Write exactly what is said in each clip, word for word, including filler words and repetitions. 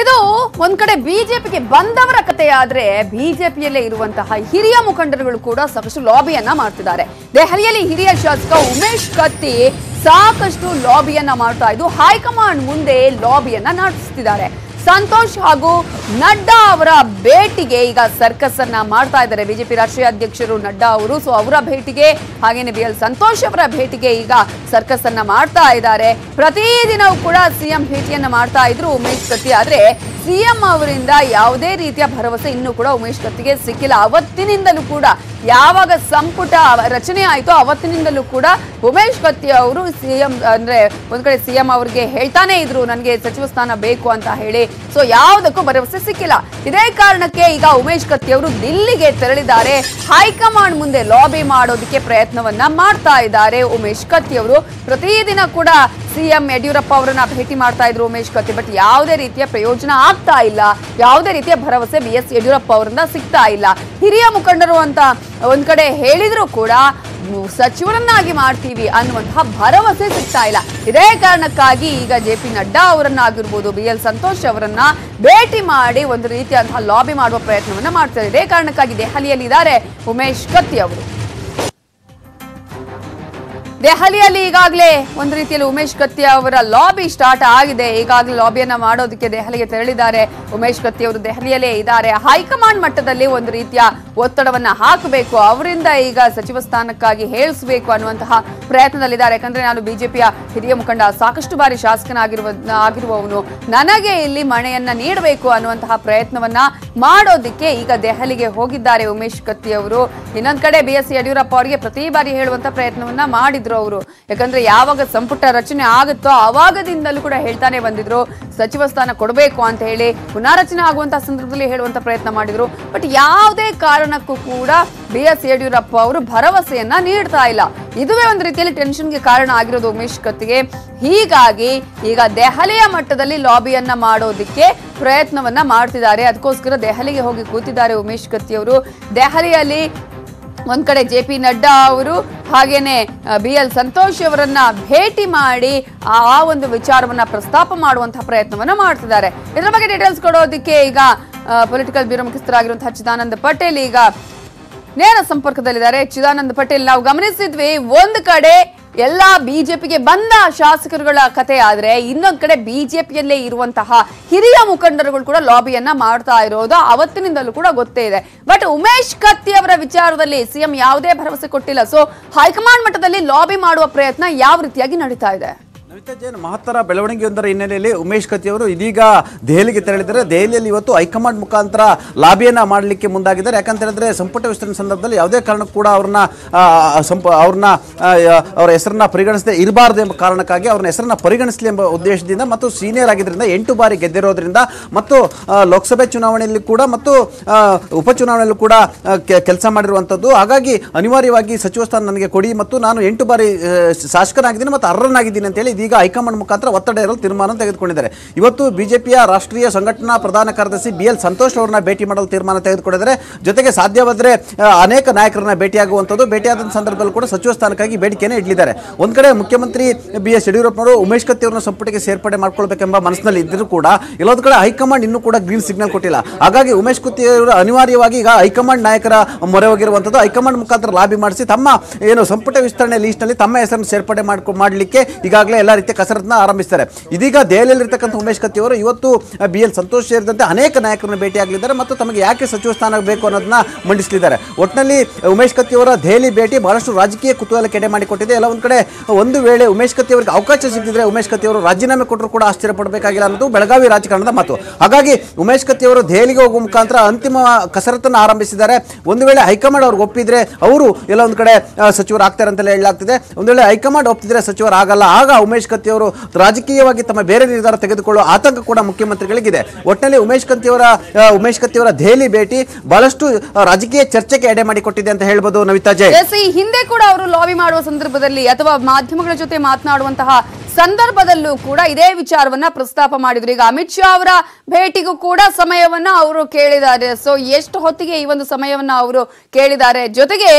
ಇದು ಒಂದ ಕಡೆ ಬಿಜೆಪಿಗೆ ಬಂದವರ ಕಥೆ ಆದರೆ ಬಿಜೆಪಿಯಲ್ಲೇ ಇರುವಂತಹ ಹಿರಿಯ ಮುಖಂಡರುಗಳು ಕೂಡ ಸಾಕಷ್ಟು ಲಾಬಿಯನ್ನ ಮಾಡ್ತಿದ್ದಾರೆ ದೆಹಲಿಯಲ್ಲಿ ಹಿರಿಯ ಶಾಸಕ ಉಮೇಶ್ ಕತ್ತಿ ಸಾಕಷ್ಟು ಲಾಬಿಯನ್ನ ಮಾಡ್ತಾ ಇದ್ದು ಹೈ ಕಮಾಂಡ್ ಮುಂದೆ ಲಾಬಿಯನ್ನ ನಡೆಸುತ್ತಿದ್ದಾರೆ ಸಂತೋಷ್ ಹಾಗೂ ನಡ್ಡಾ ಅವರ ಭೇಟಿಗೆ ಈಗ ಸರ್ಕಸ್ ಅನ್ನು ಮಾಡ್ತಾ ಇದ್ದಾರೆ ಬಿಜೆಪಿ ರಾಷ್ಟ್ರೀಯ ಅಧ್ಯಕ್ಷರು ನಡ್ಡಾ ಅವರು ಸೋ ಅವರ ಭೇಟಿಗೆ ಹಾಗೇನೇ ವಿಎಲ್ ಸಂತೋಷ್ ಅವರ ಭೇಟಿಗೆ ಈಗ ಸರ್ಕಸ್ ಅನ್ನು ಮಾಡ್ತಾ ಇದ್ದಾರೆ ಪ್ರತಿದಿನವೂ ಕೂಡ ಸಿಎಂ ಭೇಟಿಯನ್ನು ಮಾಡ್ತಾ ಇದ್ರು ಉಮೇಶ್ ಕತ್ತಿ ಆದರೆ ಸಿಎಂ ಅವರಿಂದ ಯಾವುದೇ ರೀತಿಯ ಭರವಸೆ ಇನ್ನೂ ಕೂಡ ಉಮೇಶ್ ಕತ್ತಿಗೆ ಸಿಕ್ಕಿಲ್ಲ ಅವತ್ತಿನಿಂದಲೂ ಕೂಡ ಯಾವಾಗ ಸಂಪುಟ ರಚನೆ ಆಯಿತು ಅವತ್ತಿನಿಂದಲೂ ಕೂಡ ಉಮೇಶ್ ಕತ್ತಿ ಅವರು ಸಿಎಂ ಅಂದ್ರೆ ಒಂದು ಕಡೆ ಸಿಎಂ ಅವರಿಗೆ ಹೇಳ್ತಾನೆ ಇದ್ರು ನನಗೆ ಸಚಿವ ಸ್ಥಾನ ಬೇಕು ಅಂತ ಹೇಳಿ ಸೋ ಯಾವುದಕ್ಕೂ ಭರವಸೆ ಸಿಕ್ಕಿಲ್ಲ ಇದೇ ಕಾರಣಕ್ಕೆ ಈಗ ಉಮೇಶ್ ಕತ್ತಿ ಅವರು ದಿಲ್ಲಿಗೆ ತೆರಳಿದ್ದಾರೆ ಹೈಕಮಾಂಡ್ ಮುಂದೆ ಲಾಬಿ ಮಾಡೋದಕ್ಕೆ ಪ್ರಯತ್ನವನ್ನ ಮಾಡ್ತಾ ಇದ್ದಾರೆ ಉಮೇಶ್ ಕತ್ತಿ ಅವರು ಪ್ರತಿದಿನ ಕೂಡ ಸಿಎಂ ಯಡಿಯೂರಪ್ಪ ಅವರನ್ನು ಭೇಟಿ ಮಾಡ್ತಾ ಇದ್ರು ಉಮೇಶ್ ಕತ್ತಿ ಬಟ್ ಯಾವುದೇ ರೀತಿಯ ಪ್ರಯೋಜನ ಆಗ್ತಾ ಇಲ್ಲ ಯಾವುದೇ ರೀತಿಯ ಭರವಸೆ ಬಿ ಎಸ್ ಯಡಿಯೂರಪ್ಪ ಅವರಿಂದ ಸಿಗ್ತಾ ಇಲ್ಲ ಹಿರಿಯ ಮುಖಂಡರು ಅಂತ ಒಂದು ಕಡೆ ಹೇಳಿದ್ರು ಕೂಡ ಸಚಿವರನ್ನಾಗಿ ಮಾಡ್ತೀವಿ ಅನ್ನುವಂತಹ ಭರವಸೆ ಸಿಗ್ತಾ ಇಲ್ಲ ಇದೇ ಕಾರಣಕ್ಕಾಗಿ ಈಗ ಜೆ ಪಿ ನಡ್ಡಾ ಅವರನ್ನಾಗಿರ್ಬೋದು ಬಿ ಎಲ್ ಸಂತೋಷ್ ಅವರನ್ನ ಭೇಟಿ ಮಾಡಿ ಒಂದು ರೀತಿಯಾದಂತಹ ಲಾಬಿ ಮಾಡುವ ಪ್ರಯತ್ನವನ್ನು ಮಾಡ್ತಾರೆ ಇದೇ ಕಾರಣಕ್ಕಾಗಿ ದೆಹಲಿಯಲ್ಲಿದ್ದಾರೆ ಉಮೇಶ್ ಕತ್ತಿ ಅವರು ದೆಹಲಿಯಲ್ಲಿ ಈಗಾಗಲೇ ಒಂದು ರೀತಿಯಲ್ಲಿ ಉಮೇಶ್ ಕತ್ತಿ ಅವರ ಲಾಬಿ ಸ್ಟಾರ್ಟ್ ಆಗಿದೆ ಈಗಾಗಲೇ ಲಾಬಿಯನ್ನು ಮಾಡೋದಕ್ಕೆ ದೆಹಲಿಗೆ ತೆರಳಿದ್ದಾರೆ ಉಮೇಶ್ ಕತ್ತಿ ಅವರು ದೆಹಲಿಯಲ್ಲೇ ಇದ್ದಾರೆ ಹೈಕಮಾಂಡ್ ಮಟ್ಟದಲ್ಲಿ ಒಂದು ರೀತಿಯ ಒತ್ತಡವನ್ನ ಹಾಕಬೇಕು ಅವರಿಂದ ಈಗ ಸಚಿವ ಸ್ಥಾನಕ್ಕಾಗಿ ಹೇಳಿಸಬೇಕು ಅನ್ನುವಂತಹ ಪ್ರಯತ್ನದಲ್ಲಿದ್ದಾರೆ ಯಾಕಂದ್ರೆ ನಾನು ಬಿಜೆಪಿಯ ಹಿರಿಯ ಮುಖಂಡ ಸಾಕಷ್ಟು ಬಾರಿ ಶಾಸಕನಾಗಿರುವ ಆಗಿರುವವನು ನನಗೆ ಇಲ್ಲಿ ಮಣೆಯನ್ನ ನೀಡಬೇಕು ಅನ್ನುವಂತಹ ಪ್ರಯತ್ನವನ್ನ ಮಾಡೋದಕ್ಕೆ ಈಗ ದೆಹಲಿಗೆ ಹೋಗಿದ್ದಾರೆ ಉಮೇಶ್ ಕತ್ತಿ ಅವರು ಇನ್ನೊಂದ್ ಕಡೆ ಬಿ ಎಸ್ ಯಡಿಯೂರಪ್ಪ ಅವರಿಗೆ ಪ್ರತಿ ಬಾರಿ ಹೇಳುವಂತಹ ಪ್ರಯತ್ನವನ್ನ ಮಾಡಿದ್ರು ಅವರು ಯಾಕಂದ್ರೆ ಯಾವಾಗ ಸಂಪುಟ ರಚನೆ ಆಗುತ್ತೋ ಆವಾಗದಿಂದಲೂ ಕೂಡ ಹೇಳ್ತಾನೆ ಬಂದಿದ್ರು ಸಚಿವ ಸ್ಥಾನ ಕೊಡಬೇಕು ಅಂತ ಹೇಳಿ ಪುನಾರಚನೆ ಆಗುವಂತಹ ಸಂದರ್ಭದಲ್ಲಿ ಹೇಳುವಂತ ಪ್ರಯತ್ನ ಮಾಡಿದ್ರು ಬಟ್ ಯಾವುದೇ ಕಾರಣಕ್ಕೂ ಕೂಡ ಬಿ ಎಸ್ ಯಡಿಯೂರಪ್ಪ ಅವರು ಭರವಸೆಯನ್ನ ನೀಡ್ತಾ ಇಲ್ಲ ಇದುವೇ ಒಂದು ರೀತಿಯಲ್ಲಿ ಟೆನ್ಷನ್ಗೆ ಕಾರಣ ಆಗಿರೋದು ಉಮೇಶ್ ಕತ್ತಿಗೆ ಹೀಗಾಗಿ ಈಗ ದೆಹಲಿಯ ಮಟ್ಟದಲ್ಲಿ ಲಾಬಿಯನ್ನ ಮಾಡೋದಕ್ಕೆ ಪ್ರಯತ್ನವನ್ನ ಮಾಡ್ತಿದ್ದಾರೆ ಅದಕ್ಕೋಸ್ಕರ ದೆಹಲಿಗೆ ಹೋಗಿ ಕೂತಿದ್ದಾರೆ ಉಮೇಶ್ ಕತ್ತಿ ಅವರು ದೆಹಲಿಯಲ್ಲಿ ಒಂದ್ ಕಡೆ ಜೆ ಪಿ ನಡ್ಡಾ ಅವರು ಹಾಗೇನೆ ಬಿ ಎಲ್ ಸಂತೋಷ್ ಅವರನ್ನ ಭೇಟಿ ಮಾಡಿ ಆ ಒಂದು ವಿಚಾರವನ್ನ ಪ್ರಸ್ತಾಪ ಮಾಡುವಂತಹ ಪ್ರಯತ್ನವನ್ನ ಮಾಡ್ತಿದ್ದಾರೆ ಇದರ ಬಗ್ಗೆ ಡೀಟೇಲ್ಸ್ ಕೊಡೋದಕ್ಕೆ ಈಗ ಪೊಲಿಟಿಕಲ್ ಬ್ಯೂರೋ ಮುಖ್ಯಸ್ಥರಾಗಿರುವಂತಹ ಚಿದಾನಂದ ಪಟೇಲ್ ಈಗ ನೇರ ಸಂಪರ್ಕದಲ್ಲಿದ್ದಾರೆ ಚಿದಾನಂದ ಪಟೇಲ್ ನಾವು ಗಮನಿಸಿದ್ವಿ ಒಂದು ಕಡೆ ಎಲ್ಲಾ ಬಿಜೆಪಿಗೆ ಬಂದ ಶಾಸಕರುಗಳ ಕತೆ ಆದ್ರೆ ಇನ್ನೊಂದ್ ಕಡೆ ಬಿಜೆಪಿಯಲ್ಲೇ ಇರುವಂತಹ ಹಿರಿಯ ಮುಖಂಡರುಗಳು ಕೂಡ ಲಾಬಿಯನ್ನ ಮಾಡ್ತಾ ಇರೋದು ಅವತ್ತಿನಿಂದಲೂ ಕೂಡ ಗೊತ್ತೇ ಇದೆ ಬಟ್ ಉಮೇಶ್ ಕತ್ತಿ ಅವರ ವಿಚಾರದಲ್ಲಿ ಸಿಎಂ ಯಾವುದೇ ಭರವಸೆ ಕೊಟ್ಟಿಲ್ಲ ಸೊ ಹೈಕಮಾಂಡ್ ಮಟ್ಟದಲ್ಲಿ ಲಾಬಿ ಮಾಡುವ ಪ್ರಯತ್ನ ಯಾವ ರೀತಿಯಾಗಿ ನಡೀತಾ ಇದೆ ನವಿತಾ ಜೈನ್ ಮಹತ್ತರ ಬೆಳವಣಿಗೆಯೊಂದರ ಹಿನ್ನೆಲೆಯಲ್ಲಿ ಉಮೇಶ್ ಕತ್ತಿ ಅವರು ಇದೀಗ ದೆಹಲಿಗೆ ತೆರಳಿದ್ದಾರೆ ದೆಹಲಿಯಲ್ಲಿ ಇವತ್ತು ಹೈಕಮಾಂಡ್ ಮುಖಾಂತರ ಲಾಬಿಯನ್ನ ಮಾಡಲಿಕ್ಕೆ ಮುಂದಾಗಿದ್ದಾರೆ ಯಾಕಂತ ಹೇಳಿದ್ರೆ ಸಂಪುಟ ವಿಸ್ತರಣೆ ಸಂದರ್ಭದಲ್ಲಿ ಯಾವುದೇ ಕಾರಣಕ್ಕೂ ಕೂಡ ಅವ್ರನ್ನ ಅವ್ರನ್ನ ಅವರ ಹೆಸರನ್ನ ಪರಿಗಣಿಸದೆ ಇರಬಾರ್ದು ಎಂಬ ಕಾರಣಕ್ಕಾಗಿ ಅವ್ರನ್ನ ಹೆಸರನ್ನ ಪರಿಗಣಿಸಲಿ ಎಂಬ ಉದ್ದೇಶದಿಂದ ಮತ್ತು ಸೀನಿಯರ್ ಆಗಿದ್ದರಿಂದ ಎಂಟು ಬಾರಿ ಗೆದ್ದಿರೋದ್ರಿಂದ ಮತ್ತು ಲೋಕಸಭೆ ಚುನಾವಣೆಯಲ್ಲಿ ಕೂಡ ಮತ್ತು ಉಪಚುನಾವಣೆಯಲ್ಲೂ ಕೂಡ ಕೆಲಸ ಮಾಡಿರುವಂಥದ್ದು ಹಾಗಾಗಿ ಅನಿವಾರ್ಯವಾಗಿ ಸಚಿವ ಸ್ಥಾನ ನನಗೆ ಕೊಡಿ ಮತ್ತು ನಾನು ಎಂಟು ಬಾರಿ ಶಾಸಕನಾಗಿದ್ದೀನಿ ಮತ್ತು ಅರ್ಹನಾಗಿದ್ದೀನಿ ಅಂತೇಳಿ ಈಗ ಹೈಕಮಾಂಡ್ ಮುಖಾಂತರ ಒತ್ತಡ ಇರಲು ತೀರ್ಮಾನ ತೆಗೆದುಕೊಂಡಿದ್ದಾರೆ ಇವತ್ತು ಬಿಜೆಪಿಯ ರಾಷ್ಟ್ರೀಯ ಸಂಘಟನಾ ಪ್ರಧಾನ ಕಾರ್ಯದರ್ಶಿ ಬಿ ಎಲ್ ಸಂತೋಷ್ ಅವರನ್ನ ಭೇಟಿ ಮಾಡಲು ತೀರ್ಮಾನ ತೆಗೆದುಕೊಂಡಿದ್ದಾರೆ ಜೊತೆಗೆ ಸಾಧ್ಯವಾದರೆ ಅನೇಕ ನಾಯಕರನ್ನ ಭೇಟಿಯಾಗುವಂಥದ್ದು ಭೇಟಿಯಾದ ಸಂದರ್ಭದಲ್ಲಿ ಕೂಡ ಸಚಿವ ಸ್ಥಾನಕ್ಕಾಗಿ ಬೇಡಿಕೆಯನ್ನು ಇಡಲಿದ್ದಾರೆ ಒಂದ್ ಕಡೆ ಮುಖ್ಯಮಂತ್ರಿ ಬಿ ಎಸ್ ಯಡಿಯೂರಪ್ಪನವರು ಉಮೇಶ್ ಕತ್ತಿ ಅವರನ್ನ ಸಂಪುಟಕ್ಕೆ ಸೇರ್ಪಡೆ ಮಾಡಿಕೊಳ್ಬೇಕೆಂಬ ಮನಸ್ಸಿನಲ್ಲಿ ಇದ್ದರೂ ಕೂಡ ಇಲ್ಲೊಂದು ಕಡೆ ಹೈಕಮಾಂಡ್ ಇನ್ನೂ ಕೂಡ ಗ್ರೀನ್ ಸಿಗ್ನಲ್ ಕೊಟ್ಟಿಲ್ಲ ಹಾಗಾಗಿ ಉಮೇಶ್ ಕತ್ತಿ ಅವರು ಅನಿವಾರ್ಯವಾಗಿ ಈಗ ಹೈಕಮಾಂಡ್ ನಾಯಕರ ಮೊರೆ ಹೋಗಿರುವಂಥದ್ದು ಹೈಕಮಾಂಡ್ ಮುಖಾಂತರ ಲಾಬಿ ಮಾಡಿಸಿ ತಮ್ಮ ಏನು ಸಂಪುಟ ವಿಸ್ತರಣೆ ಲೀಸ್ಟ್ನಲ್ಲಿ ತಮ್ಮ ಹೆಸರನ್ನು ಸೇರ್ಪಡೆ ಮಾಡಲಿಕ್ಕೆ ಈಗಾಗಲೇ ಎಲ್ಲ ರೀತಿಯ ಕಸರತ್ತನ್ನ ಆರಂಭಿಸ್ತಾರೆ ಇದೀಗ ದೆಹಲಿಯಲ್ಲಿರ್ತಕ್ಕಂಥ ಉಮೇಶ್ ಕತ್ತಿ ಅವರು ಇವತ್ತು ಬಿ ಎಲ್ ಸಂತೋಷ್ ಸೇರಿದಂತೆ ಅನೇಕ ನಾಯಕರನ್ನು ಭೇಟಿಯಾಗಲಿದ್ದಾರೆ ಮತ್ತು ತಮಗೆ ಯಾಕೆ ಸಚಿವ ಸ್ಥಾನ ಬೇಕು ಅನ್ನೋದನ್ನ ಮಂಡಿಸಲಿದ್ದಾರೆ ಒಟ್ಟಿನಲ್ಲಿ ಉಮೇಶ್ ಕತ್ತಿ ಅವರ ದೆಹಲಿ ಭೇಟಿ ಬಹಳಷ್ಟು ರಾಜಕೀಯ ಕುತೂಹಲಕ್ಕೆ ಎಡೆ ಮಾಡಿಕೊಟ್ಟಿದೆ ಎಲ್ಲ ಒಂದು ಕಡೆ ಒಂದು ವೇಳೆ ಉಮೇಶ್ ಕತ್ತಿ ಅವರಿಗೆ ಅವಕಾಶ ಸಿಗದಿದ್ರೆ ಉಮೇಶ್ ಕತ್ತಿ ಅವರು ರಾಜೀನಾಮೆ ಕೊಟ್ಟರು ಕೂಡ ಆಶ್ಚರ್ಯಪಡಬೇಕಾಗಿಲ್ಲ ಅನ್ನೋದು ಬೆಳಗಾವಿ ರಾಜಕಾರಣದ ಮಾತು ಹಾಗಾಗಿ ಉಮೇಶ್ ಕತ್ತಿ ಅವರು ದೆಹಲಿಗೆ ಹೋಗುವ ಮುಖಾಂತರ ಅಂತಿಮ ಕಸರತ್ತನ್ನು ಆರಂಭಿಸಿದ್ದಾರೆ ಒಂದು ವೇಳೆ ಹೈಕಮಾಂಡ್ ಅವ್ರಿಗೆ ಒಪ್ಪಿದ್ರೆ ಅವರು ಎಲ್ಲ ಒಂದು ಕಡೆ ಸಚಿವರು ಆಗ್ತಾರೆ ಅಂತ ಹೇಳಲಾಗ್ತಿದೆ ಒಂದು ವೇಳೆ ಹೈಕಮಾಂಡ್ ಒಪ್ಪಿದ್ರೆ ಸಚಿವರು ಆಗಲ್ಲ ಆಗ ಉಮೇಶ್ ಕತ್ತಿ ಅವರು ರಾಜಕೀಯವಾಗಿ ತಮ್ಮ ಬೇರೆ ನಿರ್ಧಾರ ತೆಗೆದುಕೊಳ್ಳುವ ಆತಂಕ ಕೂಡ ಮುಖ್ಯಮಂತ್ರಿಗಳಿಗಿದೆ ಒಟ್ಟಿನಲ್ಲಿ ಉಮೇಶ್ ಕತ್ತಿ ಅವರ ಉಮೇಶ್ ಕತ್ತಿ ಅವರ ದೆಹಲಿ ಭೇಟಿ ಬಹಳಷ್ಟು ರಾಜಕೀಯ ಚರ್ಚೆಗೆ ಎಡೆ ಮಾಡಿಕೊಟ್ಟಿದೆ ಅಂತ ಹೇಳ್ಬೋದು ನವಿತಾ ಜೈ ಈ ಹಿಂದೆ ಕೂಡ ಅವರು ಲಾಬಿ ಮಾಡುವ ಸಂದರ್ಭದಲ್ಲಿ ಅಥವಾ ಮಾಧ್ಯಮಗಳ ಜೊತೆ ಮಾತನಾಡುವಂತಹ ಸಂದರ್ಭದಲ್ಲೂ ಕೂಡ ಇದೇ ವಿಚಾರವನ್ನ ಪ್ರಸ್ತಾಪ ಮಾಡಿದ್ರು ಈಗ ಅಮಿತ್ ಶಾ ಅವರ ಭೇಟಿಗೂ ಕೂಡ ಸಮಯವನ್ನ ಅವರು ಕೇಳಿದ್ದಾರೆ ಸೊ ಎಷ್ಟು ಹೊತ್ತಿಗೆ ಈ ಒಂದು ಸಮಯವನ್ನ ಅವರು ಕೇಳಿದ್ದಾರೆ ಜೊತೆಗೆ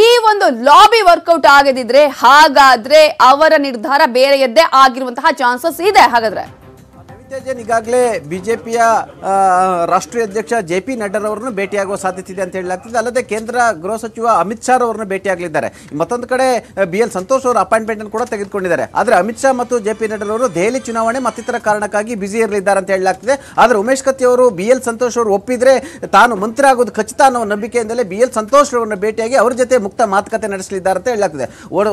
ಈ ಒಂದು ಲಾಬಿ ವರ್ಕೌಟ್ ಆಗದಿದ್ರೆ ಹಾಗಾದ್ರೆ ಅವರ ನಿರ್ಧಾರ ಬೇರೆಯದ್ದೇ ಆಗಿರುವಂತಹ ಚಾನ್ಸಸ್ ಇದೆ ಹಾಗಾದ್ರೆ ಇತ್ತೀಚೆಗೆ ಈಗಾಗಲೇ ಬಿಜೆಪಿಯ ರಾಷ್ಟ್ರೀಯ ಅಧ್ಯಕ್ಷ ಜೆಪಿ ನಡ್ಡರವರನ್ನು ಭೇಟಿಯಾಗುವ ಸಾಧ್ಯತೆ ಇದೆ ಅಂತ ಹೇಳಲಾಗ್ತಿದೆ. ಅಲ್ಲದೆ ಕೇಂದ್ರ ಗೃಹ ಸಚಿವ ಅಮಿತ್ ಶಾ ಅವರನ್ನು ಭೇಟಿಯಾಗಲಿದ್ದಾರೆ. ಮತ್ತೊಂದು ಕಡೆ ಬಿಎಲ್ ಸಂತೋಷ್ ಅವರ ಅಪಾಯಿಂಟ್ಮೆಂಟ್ ಅನ್ನು ಕೂಡ ತೆಗೆದುಕೊಂಡಿದ್ದಾರೆ. ಆದರೆ ಅಮಿತ್ ಶಾ ಮತ್ತು ಜೆಪಿ ನಡ್ಡರವರು ದೆಹಲಿ ಚುನಾವಣೆ ಮತ್ತಿತರ ಕಾರಣಕ್ಕಾಗಿ ಬಿಸಿ ಇರಲಿದ್ದಾರೆ ಅಂತ ಹೇಳಲಾಗ್ತಿದೆ. ಆದರೆ ಉಮೇಶ್ ಕತ್ತಿ ಅವರು ಬಿಎಲ್ ಸಂತೋಷ್ ಅವರು ಒಪ್ಪಿದ್ರೆ ತಾನು ಮಂತ್ರಿ ಆಗೋದು ಖಚಿತ ಅನ್ನೋ ನಂಬಿಕೆಯಿಂದಲೇ ಬಿಎಲ್ ಸಂತೋಷ್ ಅವರನ್ನು ಭೇಟಿಯಾಗಿ ಅವರ ಜೊತೆ ಮುಕ್ತ ಮಾತುಕತೆ ನಡೆಸಲಿದ್ದಾರೆ ಅಂತ ಹೇಳಲಾಗ್ತಿದೆ.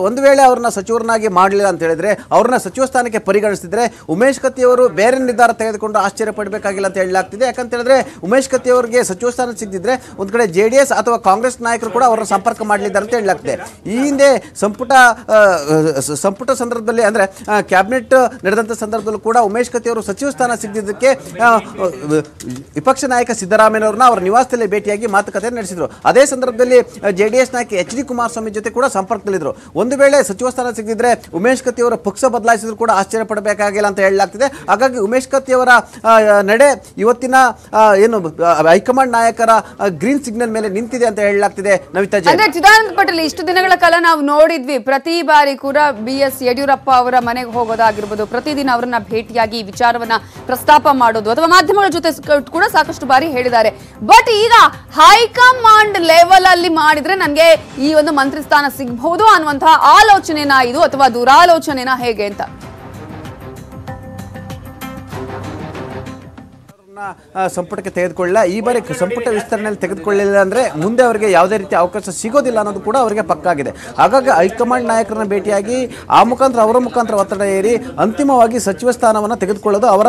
ಒಂದು ವೇಳೆ ಅವರನ್ನ ಸಚಿವರನ್ನಾಗಿ ಮಾಡಲಿಲ್ಲ ಅಂತ ಹೇಳಿದ್ರೆ, ಅವರನ್ನ ಸಚಿವ ಸ್ಥಾನಕ್ಕೆ ಪರಿಗಣಿಸಿದ್ರೆ ಉಮೇಶ್ ಕತ್ತಿ ಅವರು ಬೇರೆ ನಿರ್ಧಾರ ತೆಗೆದುಕೊಂಡು ಆಶ್ಚರ್ಯ ಪಡಬೇಕಾಗಿಲ್ಲ ಅಂತ ಹೇಳಲಾಗ್ತಿದೆ. ಯಾಕಂತ ಹೇಳಿದ್ರೆ ಉಮೇಶ್ ಕತ್ತಿ ಅವರಿಗೆ ಸಚಿವ ಸ್ಥಾನ ಸಿಗದಿದ್ರೆ ಒಂದು ಕಡೆ ಜೆ ಡಿ ಎಸ್ ಅಥವಾ ಕಾಂಗ್ರೆಸ್ ನಾಯಕರು ಕೂಡ ಅವರನ್ನು ಸಂಪರ್ಕ ಮಾಡಲಿದ್ದಾರೆ ಅಂತ ಹೇಳಲಾಗ್ತಿದೆ. ಈ ಹಿಂದೆ ಸಂಪುಟ ಸಂಪುಟ ಸಂದರ್ಭದಲ್ಲಿ ಅಂದರೆ ಕ್ಯಾಬಿನೆಟ್ ನಡೆದಂಥ ಸಂದರ್ಭದಲ್ಲೂ ಕೂಡ ಉಮೇಶ್ ಕತ್ತಿ ಅವರು ಸಚಿವ ಸ್ಥಾನ ಸಿಗದಿದ್ದಕ್ಕೆ ವಿಪಕ್ಷ ನಾಯಕ ಸಿದ್ದರಾಮಯ್ಯ ಅವರನ್ನ ಅವರ ನಿವಾಸದಲ್ಲಿ ಭೇಟಿಯಾಗಿ ಮಾತುಕತೆ ನಡೆಸಿದರು. ಅದೇ ಸಂದರ್ಭದಲ್ಲಿ ಜೆ ಡಿ ಎಸ್ ನಾಯಕ ಎಚ್ ಡಿ ಕುಮಾರಸ್ವಾಮಿ ಜೊತೆ ಕೂಡ ಸಂಪರ್ಕದಲ್ಲಿದ್ದರು. ಒಂದು ವೇಳೆ ಸಚಿವ ಸ್ಥಾನ ಸಿಗದಿದ್ರೆ ಉಮೇಶ್ ಕತ್ತಿ ಅವರ ಪಕ್ಷ ಬದಲಾಯಿಸಿದ್ರು ಕೂಡ ಆಶ್ಚರ್ಯ ಪಡಬೇಕಾಗಿಲ್ಲ ಅಂತ ಹೇಳಲಾಗ್ತಿದೆ. ಹಾಗಾಗಿ ಉಮೇಶ್ ಕತ್ತಿ ಅವರ ನಡೆ ಇವತ್ತಿನ ಏನು ಹೈಕಮಾಂಡ್ ನಾಯಕರ ಗ್ರೀನ್ ಸಿಗ್ನಲ್ ಮೇಲೆ ನಿಂತಿದೆ ಅಂತ ಹೇಳಲಾಗ್ತಿದೆ. ನವಿತಾ ಚಿದಾನಂದ ಪಟೇಲ್, ಇಷ್ಟು ದಿನಗಳ ಕಾಲ ನಾವು ನೋಡಿದ್ವಿ, ಪ್ರತಿ ಬಾರಿ ಕೂಡ ಬಿ ಎಸ್ ಯಡಿಯೂರಪ್ಪ ಅವರ ಮನೆಗೆ ಹೋಗೋದಾಗಿರ್ಬೋದು, ಪ್ರತಿದಿನ ಅವರನ್ನ ಭೇಟಿಯಾಗಿ ವಿಚಾರವನ್ನ ಪ್ರಸ್ತಾಪ ಮಾಡೋದು ಅಥವಾ ಮಾಧ್ಯಮಗಳ ಜೊತೆ ಕೂಡ ಸಾಕಷ್ಟು ಬಾರಿ ಹೇಳಿದ್ದಾರೆ. ಬಟ್ ಈಗ ಹೈಕಮಾಂಡ್ ಲೆವೆಲ್ ಅಲ್ಲಿ ಮಾಡಿದ್ರೆ ನನಗೆ ಈ ಒಂದು ಮಂತ್ರಿ ಸ್ಥಾನ ಸಿಗಬಹುದು ಅನ್ನುವಂತಹ ಆಲೋಚನೆನಾ ಇದು ಅಥವಾ ದುರಾಲೋಚನೆನಾ ಹೇಗೆ ಅಂತ ಸಂಪುಟಕ್ಕೆ ತೆಗೆದುಕೊಳ್ಳ ಈ ಬಾರಿ ಸಂಪುಟ ವಿಸ್ತರಣೆಯಲ್ಲಿ ತೆಗೆದುಕೊಳ್ಳಲಿಲ್ಲ ಅಂದರೆ ಮುಂದೆ ಅವರಿಗೆ ಯಾವುದೇ ರೀತಿಯ ಅವಕಾಶ ಸಿಗೋದಿಲ್ಲ ಅನ್ನೋದು ಕೂಡ ಅವರಿಗೆ ಪಕ್ಕಾಗಿದೆ. ಹಾಗಾಗಿ ಹೈಕಮಾಂಡ್ ನಾಯಕರನ್ನ ಭೇಟಿಯಾಗಿ ಆ ಮುಖಾಂತರ ಅವರ ಮುಖಾಂತರ ಒತ್ತಡ ಏರಿ ಅಂತಿಮವಾಗಿ ಸಚಿವ ಸ್ಥಾನವನ್ನು ತೆಗೆದುಕೊಳ್ಳೋದು ಅವರ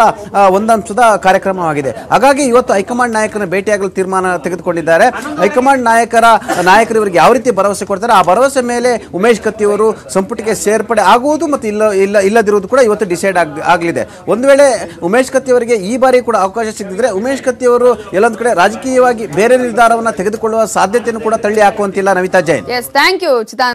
ಒಂದಂಶದ ಕಾರ್ಯಕ್ರಮವಾಗಿದೆ. ಹಾಗಾಗಿ ಇವತ್ತು ಹೈಕಮಾಂಡ್ ನಾಯಕರನ್ನ ಭೇಟಿಯಾಗಲು ತೀರ್ಮಾನ ತೆಗೆದುಕೊಂಡಿದ್ದಾರೆ. ಹೈಕಮಾಂಡ್ ನಾಯಕರ ನಾಯಕರು ಇವರಿಗೆ ಯಾವ ರೀತಿ ಭರವಸೆ ಕೊಡ್ತಾರೆ ಆ ಭರವಸೆ ಮೇಲೆ ಉಮೇಶ್ ಕತ್ತಿ ಅವರು ಸಂಪುಟಕ್ಕೆ ಸೇರ್ಪಡೆ ಆಗುವುದು ಮತ್ತು ಇಲ್ಲ ಇಲ್ಲ ಇಲ್ಲದಿರುವುದು ಕೂಡ ಇವತ್ತು ಡಿಸೈಡ್ ಆಗಲಿದೆ. ಒಂದು ವೇಳೆ ಉಮೇಶ್ ಕತ್ತಿ ಅವರಿಗೆ ಈ ಬಾರಿ ಕೂಡ ಅವಕಾಶ ಸಿಗದಿದ್ರೆ ಉಮೇಶ್ ಕತ್ತಿ ಅವರು ಎಲ್ಲೊಂದು ಕಡೆ ರಾಜಕೀಯವಾಗಿ ಬೇರೆ ನಿರ್ಧಾರವನ್ನು ತೆಗೆದುಕೊಳ್ಳುವ ಸಾಧ್ಯತೆಯನ್ನು ಕೂಡ ತಳ್ಳಿ ಹಾಕುವಂತಿಲ್ಲ. ನವಿತಾ ಜೈನ್.